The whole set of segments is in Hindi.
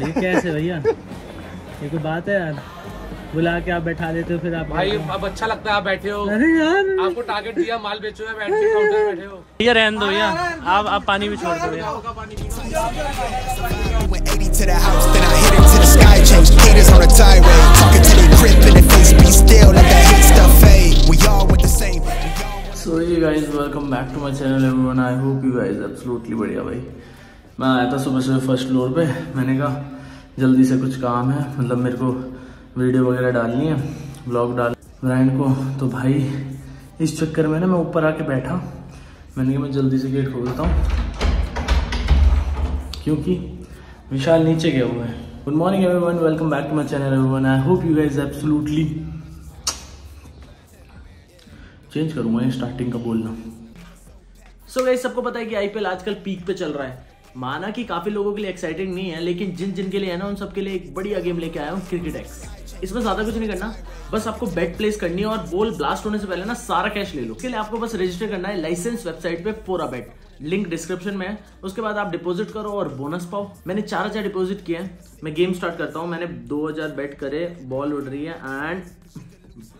ये कैसे भैया, ये कोई बात है यार, बुला के आप बैठा देते हो फिर आप भाई। अब अच्छा लगता है आप बैठे हो। अरे यार आपको टारगेट दिया, माल बेचो है, बैठ के काउंटर बैठे हो। भैया रहने दो भैया, आप पानी भी छोड़ दो भैया। सो ये guys welcome back to my channel everyone, I hope you guys absolutely बढ़िया। भाई मैं आया था सुबह सुबह फर्स्ट फ्लोर पे, मैंने कहा जल्दी से कुछ काम है, मतलब मेरे को वीडियो वगैरह डालनी है, ब्लॉग डाल ब्रांड को। तो भाई इस चक्कर में ना मैं ऊपर आके बैठा, मैंने कहा मैं जल्दी से गेट खोलता हूँ क्योंकि विशाल नीचे गया हुआ है। Good morning everyone, welcome back to my channel everyone, I hope you guys absolutely. Change करूँगा ये स्टार्टिंग का बोलना। सो गाइस सबको पता है कि आईपीएल आजकल पीक पे चल रहा है, माना कि काफी लोगों के लिए एक्साइटिंग नहीं है, लेकिन जिन जिन के लिए है ना उन सबके लिए एक बढ़िया गेम लेके आया हूँ, क्रिकेट एक्स। इसमें ज्यादा कुछ नहीं करना, बस आपको बेट प्लेस करनी है और बॉल ब्लास्ट होने से पहले ना सारा कैश ले लो। इसके लिए आपको बस रजिस्टर करना है लाइसेंस वेबसाइट पे, पूरा बेट लिंक डिस्क्रिप्शन में है। उसके बाद आप डिपॉजिट करो और बोनस पाओ। मैंने 4000 डिपॉजिट किया है। मैं गेम स्टार्ट करता हूँ। मैंने 2000 बेट करे, बॉल उड़ रही है एंड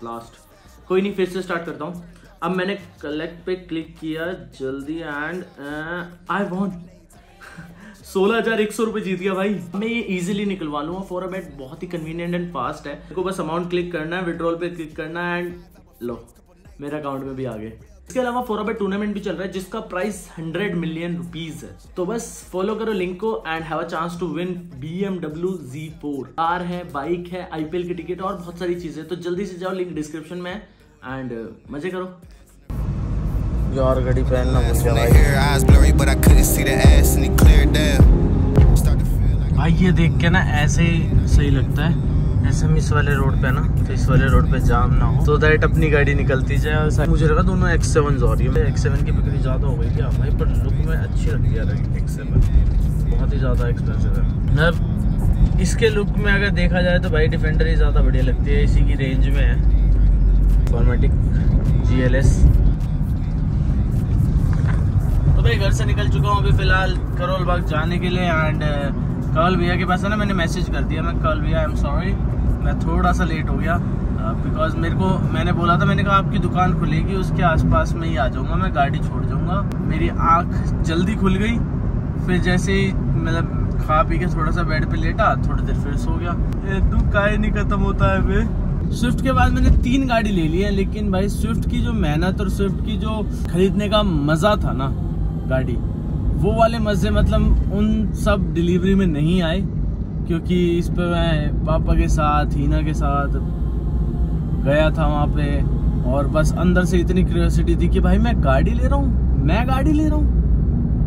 ब्लास्ट। कोई नहीं, फिर से स्टार्ट करता हूँ। अब मैंने कलेक्ट पे क्लिक किया जल्दी एंड आई वॉन्ट 16,100 रुपए जीत गया भाई। मैं ये इजीली निकलवा लूंगा, फॉर अ बेट बहुत ही कन्वीनियंट एंड फास्ट है। मेरे को बस अमाउंट क्लिक करना है, विड्रॉल पे क्लिक करना है एंड लो मेरे अकाउंट में भी आ गए। इसके अलावा फॉर अ बेट टूर्नामेंट भी चल रहा है जिसका प्राइस 100 मिलियन रुपीज है। तो बस फॉलो करो लिंक को and have a chance to win BMW Z4। Car है, बाइक है, IPL की टिकट और बहुत सारी चीजें। तो जल्दी से जाओ, लिंक डिस्क्रिप्शन में है एंड मजे करो। यार घड़ी पहनना भूल गया भाई। ये देख के ना ऐसे ही सही लगता है, ऐसे हम इस वाले रोड पे ना, तो इस वाले रोड पे जाम ना हो, तो दैट अपनी गाड़ी निकलती जाए। मुझे लगा दोनों X7 और ये X7 की बिक्री ज़्यादा हो गई क्या भाई, पर लुक में अच्छी लगती है X7, बहुत ही ज़्यादा एक्सपेंसिव है। अब इसके लुक में अगर देखा जाए तो भाई डिफेंडर ही ज़्यादा बढ़िया लगती है, इसी की रेंज में है फॉर्मेटिक GLS। मैं घर से निकल चुका हूँ अभी फिलहाल करोल बाग जाने के लिए एंड करल भैया के पास है ना, मैंने मैसेज कर दिया। मैं करल भैया आई एम सॉरी, मैं थोड़ा सा लेट हो गया बिकॉज मैंने बोला था, मैंने कहा आपकी दुकान खुलेगी उसके आसपास में ही आ जाऊँगा, मैं गाड़ी छोड़ जाऊँगा। मेरी आँख जल्दी खुल गई, फिर जैसे ही मतलब खा पी के थोड़ा सा बेड पर लेटा, थोड़ी देर फिर सो गया। ये दुख काहे नहीं ख़त्म होता है। वे स्विफ्ट के बाद मैंने 3 गाड़ी ले ली है, लेकिन भाई स्विफ्ट की जो मेहनत और स्विफ्ट की जो खरीदने का मज़ा था ना गाड़ी, वो वाले मज़े मतलब उन सब डिलीवरी में नहीं आए, क्योंकि इस पे मैं पापा के साथ, हीना के साथ गया था वहाँ पे, और बस अंदर से इतनी क्यूरियोसिटी थी कि भाई मैं गाड़ी ले रहा हूँ,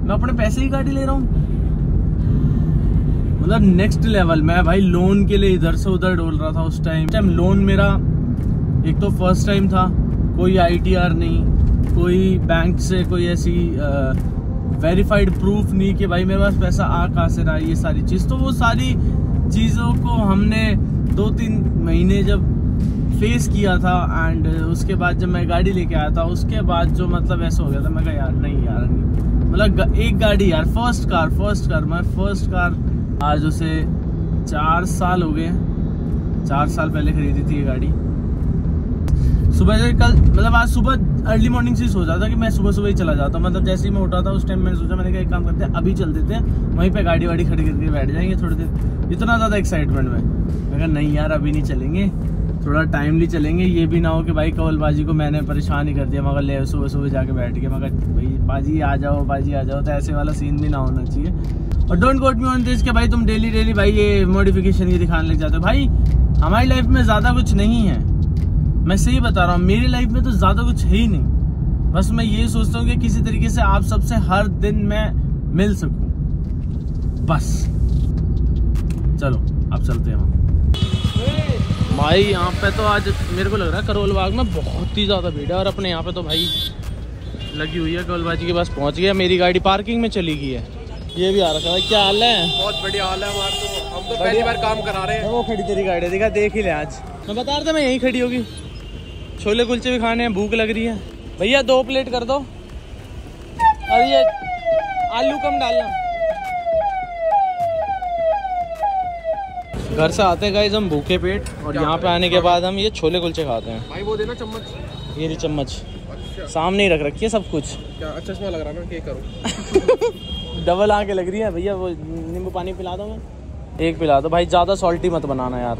मैं अपने पैसे ही गाड़ी ले रहा हूँ। मतलब नेक्स्ट लेवल। मैं भाई लोन के लिए इधर से उधर डोल रहा था उस टाइम। लोन मेरा एक तो फर्स्ट टाइम था, कोई ITR नहीं, कोई बैंक से कोई ऐसी वेरीफाइड प्रूफ नहीं कि भाई मेरे पास पैसा आ कहाँ से रहा है, ये सारी चीज़। तो वो सारी चीज़ों को हमने 2-3 महीने जब फेस किया था, एंड उसके बाद जब मैं गाड़ी लेके आया था, उसके बाद जो मतलब ऐसा हो गया था, मैं कहा यार नहीं यार नहीं, मतलब एक गाड़ी यार, फर्स्ट कार मैं फर्स्ट कार आज उसे 4 साल हो गए, 4 साल पहले खरीदी थी ये गाड़ी। सुबह से कल मतलब आज सुबह अर्ली मॉर्निंग से सोचा था कि मैं सुबह ही चला जाता, मतलब जैसे ही मैं उठा था उस टाइम मैंने सोचा, मैंने कहा एक काम करते हैं अभी चल देते हैं, वहीं पे गाड़ी वाड़ी खड़ी करके बैठ जाएंगे थोड़ी देर। इतना ज़्यादा एक्साइटमेंट में मैं कहा नहीं यार अभी नहीं चलेंगे, थोड़ा टाइमली चलेंगे, ये भी ना हो कि भाई कवल बाजी को मैंने परेशान ही कर दिया। मगर ले सुबह जाके बैठ गया, मगर भाई बाजी आ जाओ तो ऐसे वाला सीन भी ना होना चाहिए। और don't quote me on this कि भाई तुम डेली भाई ये मॉडिफिकेशन ये दिखाने लग जाते हो। भाई हमारी लाइफ में ज़्यादा कुछ नहीं है, मैं सही बता रहा हूँ, मेरी लाइफ में तो ज़्यादा कुछ है ही नहीं। बस मैं ये सोचता हूँ कि किसी तरीके से आप सबसे हर दिन मैं मिल सकूँ, बस। चलो अब चलते हैं वहाँ। भाई यहाँ पे तो आज मेरे को लग रहा है करोल बाग में बहुत ही ज़्यादा भीड़ है, और अपने यहाँ पे तो भाई लगी हुई है। करोलबाजी के पास पहुँच गया, मेरी गाड़ी पार्किंग में चली गई है। ये भी आ रखा है, क्या हाल है? बहुत बढ़िया हाल है हमारा, तो हम तो पहली बार काम करा रहे हैं। वो खड़ी तेरी गाड़ी दिखा, देख ही ले, आज मैं बता रहा था मैं यहीं खड़ी होगी। छोले कुलचे भी खाने हैं, भूख लग रही है। भैया 2 प्लेट कर दो, और ये आलू कम डालना। घर से आते हैं गाइस हम भूखे पेट, और यहाँ पे आने के बाद हम ये छोले कुलचे खाते हैं भाई। वो देना चम्मच, ये चम्मच सामने ही रख रखी है सब कुछ। क्या अच्छा इसमें लग रहा है ना, क्या करूं डबल आके लग रही है भैया। वो नींबू पानी पिला दो, मैं एक पिला दो भाई, ज़्यादा सॉल्टी मत बनाना यार।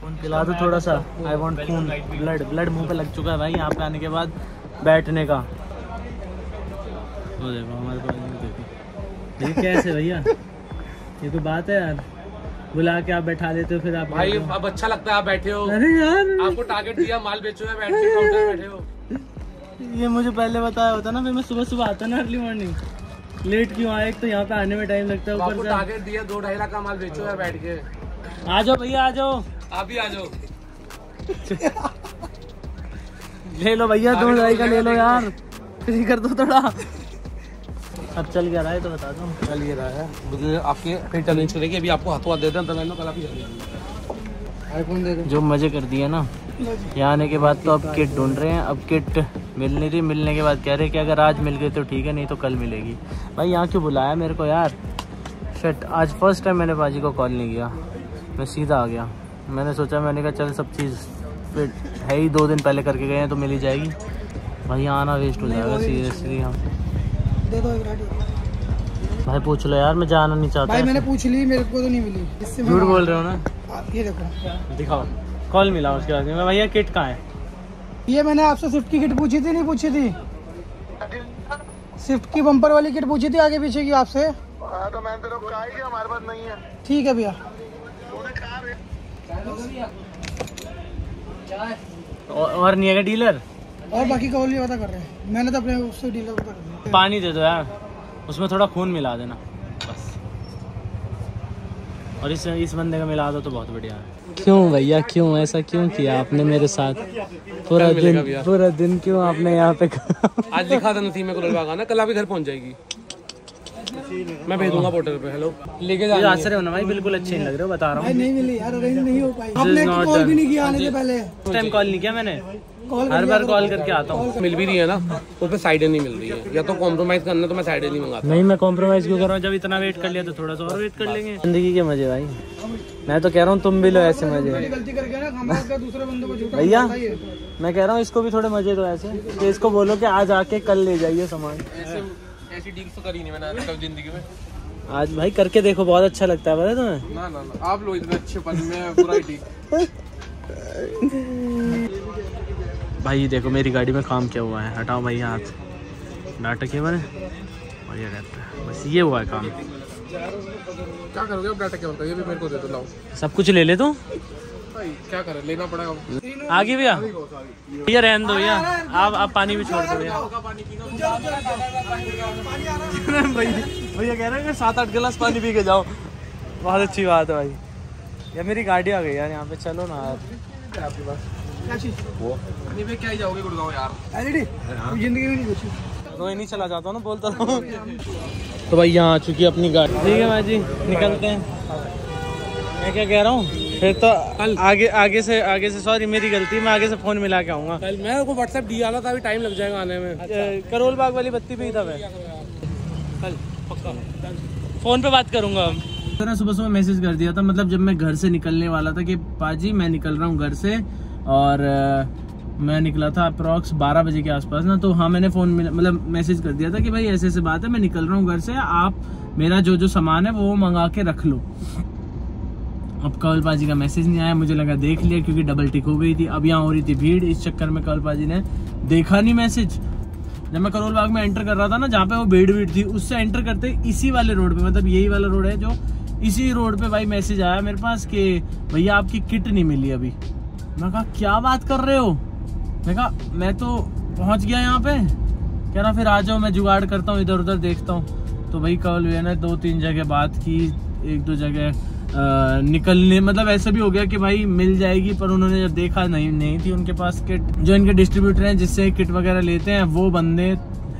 खून पिला दो थोड़ा सा, आई वांट खून, ब्लड ब्लड मुँह पे लग चुका है भाई यहाँ पे आने के बाद बैठने का। वो देखो हमारे पास, ये कैसे भैया, ये तो बात है यार, बुला के आप बैठा देते हो फिर आप भाई। अब अच्छा लगता है आप बैठे हो। अरे यार आपको टारगेट दिया, माल बेचो है, बैठ के काउंटर बैठे हो। ये मुझे पहले बताया होता ना, फिर मैं सुबह सुबह आता ना अर्ली मॉर्निंग, लेट क्यों आया। एक तो यहाँ पे आने में टाइम लगता है, ऊपर से टारगेट दिया 2-2.5 लाख का माल बेचो है बैठ के। आ जाओ भैया आ जाओ, आप भी आ जाओ ले लो भैया 2-2.5 का ले लो यार, फ्री कर दो थोड़ा। अब चल क्या रहा है तो बता दो। चल ये रहा है, मुझे आपके कहीं चैलेंज करेगी अभी, आपको हाथों हाथ देते हैं तब कल आप ही। जो मजे कर दिए ना यहाँ आने के बाद, तो अब किट ढूंढ रहे हैं। अब किट मिल नहीं रही, मिलने के बाद कह रहे कि अगर आज मिल गई तो ठीक है, नहीं तो कल मिलेगी। भाई यहाँ क्यों बुलाया मेरे को यार, शट। आज फर्स्ट टाइम मैंने भाजी को कॉल नहीं किया, मैं सीधा आ गया। मैंने सोचा, मैंने कहा चल सब चीज़ फिर है ही, 2 दिन पहले करके गए हैं तो मिल ही जाएगी। भाई यहाँ आना वेस्ट हो जाएगा सीरियसली। हम भाई पूछ लो यार, मैं जाना नहीं चाहता भाई। मैंने पूछ ली, मेरे को तो नहीं मिली। झूठ बोल रहे हो ना, ये देखो दिखाओ कॉल मिला उसके बाद में। भैया किट कहाँ है? ये मैंने आपसे स्विफ्ट की किट पूछी थी, नहीं पूछी थी? स्विफ्ट की बम्पर वाली किट पूछी थी आगे पीछे की आपसे। तो मैंने तेरे को कहा है कि हमारे पास नहीं है। ठीक है भैया, और नहीं है डीलर, और बाकी कॉल भी पता कर रहे हैं। मैंने तो अपने उससे डीलर को कर दिया। पानी दे दो यार, उसमें थोड़ा खून मिला देना बस, और इस बंदे का मिला दो तो बहुत बढ़िया है। क्यों भैया, क्यों ऐसा क्यों किया आपने मेरे साथ? पूरा दिन क्यों आपने यहाँ पे आज दिखा था नसीम को लड़वा ना, कल आपके घर पहुँच जाएगी, मैं भेज दूंगा पोर्टल पे। हेलो लेके जा, आश्चर्य होना भाई, बिल्कुल अच्छे नहीं लग रहे हो, बता रहा हूँ। नहीं मिली यार, अरेंज नहीं हो पाई। आपने कॉल भी नहीं किया आने से पहले, उस टाइम कॉल नहीं किया मैंने। हर बार कॉल करके आता हूँ, मिल भी रही है ना, उसमें साइडें नहीं मिल रही है, या तो कॉम्प्रोमाइज करना, तो मैं साइडें नहीं मंगाता। नहीं मैं कॉम्प्रोमाइज क्यों कर रहा हूँ, जब इतना वेट कर लिया तो थोड़ा सा और वेट कर लेंगे। जिंदगी के मजे भाई, मैं तो कह रहा हूँ तुम भी लो ऐसे मजे भैया। मैं कह रहा हूँ इसको भी थोड़े मजे दो ऐसे, इसको बोलो कि आज आके कल ले जाइए सामान। ऐसी डील तो करी नहीं मैंने जिंदगी में, आज भाई करके देखो, बहुत अच्छा लगता है तुम्हें। ना ना ना आप लोग इतने अच्छे पद में पूरा ठीक। भाई देखो मेरी गाड़ी में काम क्या हुआ है, हटाओ भाई हाथ, डाटा केबल और ये रहता, बस ये हुआ है काम। क्या करोगे अब डाटा केबल का, ये भी मेरे को दे दो, लाओ सब कुछ ले ले तो क्या करें, लेना पड़ेगा। आगे भैया भैया रहने दो भैया, आप पानी भी छोड़ दो भैया। भैया कह रहे हैं 7-8 गिलास पानी पी के जाओ, बहुत अच्छी बात है भाई। यार मेरी गाड़ी आ गई यार यहाँ पे, चलो ना यार आपके पास क्या ही जाओगे गुड़गांव यार, जिंदगी में रोई नहीं चला जाता ना, बोलता रहो। तो भाई यहाँ आ चुकी है अपनी गाड़ी, ठीक है भाई जी निकलते हैं। मैं क्या कह रहा हूँ फिर तो आगे से सॉरी मेरी गलती, मैं आगे से फ़ोन मिला के आऊँगा। कल मैं आपको व्हाट्सएप दिया था, अभी टाइम लग जाएगा आने में। अच्छा। करोल बाग वाली बत्ती पे ही था मैं, कल पक्का फ़ोन पे बात करूँगा। तरह सुबह मैसेज कर दिया था, मतलब जब मैं घर से निकलने वाला था कि पाजी मैं निकल रहा हूँ घर से, और मैं निकला था अप्रॉक्स 12 बजे के आसपास ना, तो हाँ मैंने फ़ोन मतलब मैसेज कर दिया था कि भाई ऐसे ऐसे बात है, मैं निकल रहा हूँ घर से, आप मेरा जो जो सामान है वो मंगा के रख लो। अब कवल पाजी का मैसेज नहीं आया, मुझे लगा देख लिया क्योंकि डबल टिक हो गई थी। अब यहाँ हो रही थी भीड़, इस चक्कर में कवल पाजी ने देखा नहीं मैसेज। जब मैं करोल बाग में एंटर कर रहा था ना, जहाँ पे वो भीड़ थी, उससे एंटर करते इसी वाले रोड पे, मतलब यही वाला रोड है, जो इसी रोड पे भाई मैसेज आया मेरे पास कि भैया आपकी किट नहीं मिली अभी। मैं कहा क्या बात कर रहे हो, मैं कहा मैं तो पहुँच गया यहाँ पे। कह रहा फिर आ जाओ मैं जुगाड़ करता हूँ, इधर उधर देखता हूँ। तो भाई कवल भैया ने 2-3 जगह बात की, 1-2 जगह निकलने मतलब ऐसा भी हो गया कि भाई मिल जाएगी, पर उन्होंने जब देखा नहीं थी उनके पास किट। जो इनके डिस्ट्रीब्यूटर हैं जिससे किट वगैरह लेते हैं, वो बंदे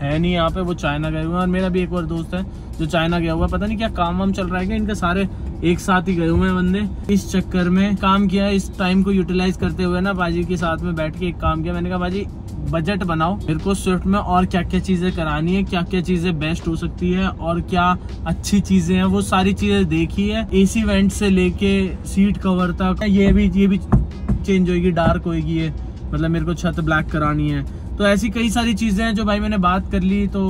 है नहीं यहाँ पे, वो चाइना गए हुए हैं। और मेरा भी एक और दोस्त है जो चाइना गया हुआ है, पता नहीं क्या काम वाम चल रहा है कि इनके सारे एक साथ ही गए हुए हैं बंदे। इस चक्कर में काम किया, इस टाइम को यूटिलाइज करते हुए ना, बाजी के साथ में बैठ के एक काम किया। मैंने कहा बाजी बजट बनाओ, मेरे को स्विफ्ट में और क्या क्या चीजें करानी है, क्या क्या चीजें बेस्ट हो सकती है और क्या अच्छी चीजें हैं, वो सारी चीजें देखी है। एसी वेंट से लेके सीट कवर तक, ये भी चेंज होगी, डार्क होगी ये, मतलब मेरे को छत ब्लैक करानी है। तो ऐसी कई सारी चीजें हैं जो भाई मैंने बात कर ली। तो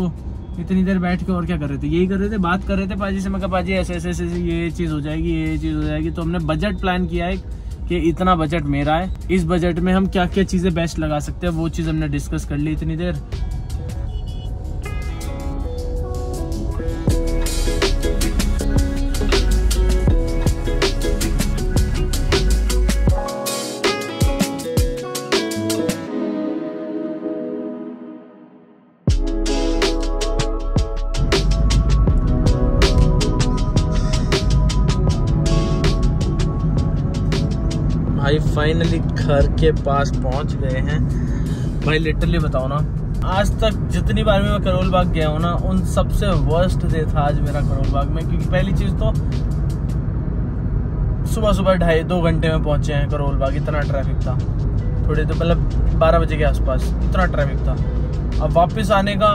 इतनी देर बैठ के और क्या कर रहे थे, यही कर रहे थे, बात कर रहे थे। पाजी से मैं कहा पाजी ऐसे ऐसे ऐसे ये चीज़ हो जाएगी, ये चीज़ हो जाएगी। तो हमने बजट प्लान किया है कि इतना बजट मेरा है, इस बजट में हम क्या क्या चीज़ें बेस्ट लगा सकते हैं, वो चीज़ हमने डिस्कस कर ली इतनी देर। भाई फाइनली घर के पास पहुंच गए हैं। भाई लिटरली बताओ ना, आज तक जितनी बार भी मैं करोल बाग गया हूँ ना, उन सबसे वर्स्ट डे था आज मेरा करोल बाग में। क्योंकि पहली चीज़ तो सुबह सुबह 2 घंटे में पहुँचे हैं करोल बाग, इतना ट्रैफिक था। थोड़े तो मतलब 12 बजे के आसपास इतना ट्रैफिक था। अब वापस आने का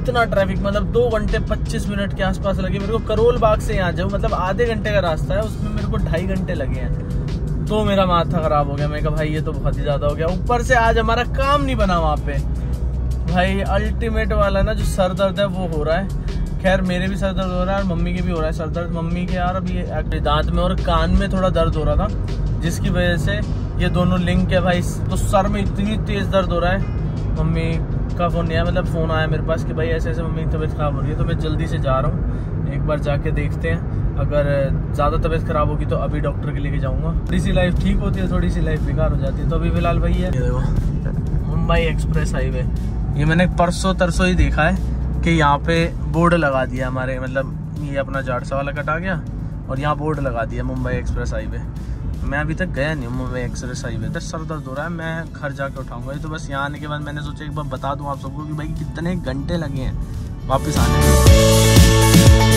इतना ट्रैफिक, मतलब 2 घंटे 25 मिनट के आसपास लगे मेरे को करोल बाग से यहाँ जाऊँ। मतलब आधे घंटे का रास्ता है, उसमें मेरे को 2.5 घंटे लगे हैं। तो मेरा माथा खराब हो गया, मैं कहा भाई ये तो बहुत ही ज़्यादा हो गया। ऊपर से आज हमारा काम नहीं बना वहाँ पे, भाई अल्टीमेट वाला ना जो सर दर्द है वो हो रहा है। खैर मेरे भी सर दर्द हो रहा है और मम्मी के भी हो रहा है सर दर्द। मम्मी के यार अभी दांत में और कान में थोड़ा दर्द हो रहा था, जिसकी वजह से ये दोनों लिंक है भाई। तो सर में इतनी तेज़ दर्द हो रहा है। मम्मी का फ़ोन आया, मतलब फ़ोन आया मेरे पास कि भाई ऐसे ऐसे मम्मी की तबीयत ख़राब हो रही है। तो मैं जल्दी से जा रहा हूँ, एक बार जाके देखते हैं। अगर ज़्यादा तबीयत खराब होगी तो अभी डॉक्टर के लेके जाऊंगा। थोड़ी सी लाइफ ठीक होती है, थोड़ी सी लाइफ बेकार हो जाती है। तो अभी फिलहाल भाई है मुंबई एक्सप्रेस हाईवे, ये मैंने परसों तरसों ही देखा है कि यहाँ पे बोर्ड लगा दिया हमारे, मतलब ये अपना जाटसा वाला कटा गया और यहाँ बोर्ड लगा दिया मुंबई एक्सप्रेस हाईवे। मैं अभी तक गया नहीं हूँ मुंबई एक्सप्रेस हाईवे। इधर सर दर्द हो रहा है, मैं घर जाके उठाऊँगा। तो बस यहाँ आने के बाद मैंने सोचा एक बार बता दूँ आप सबको कि भाई कितने घंटे लगे हैं वापस आने में।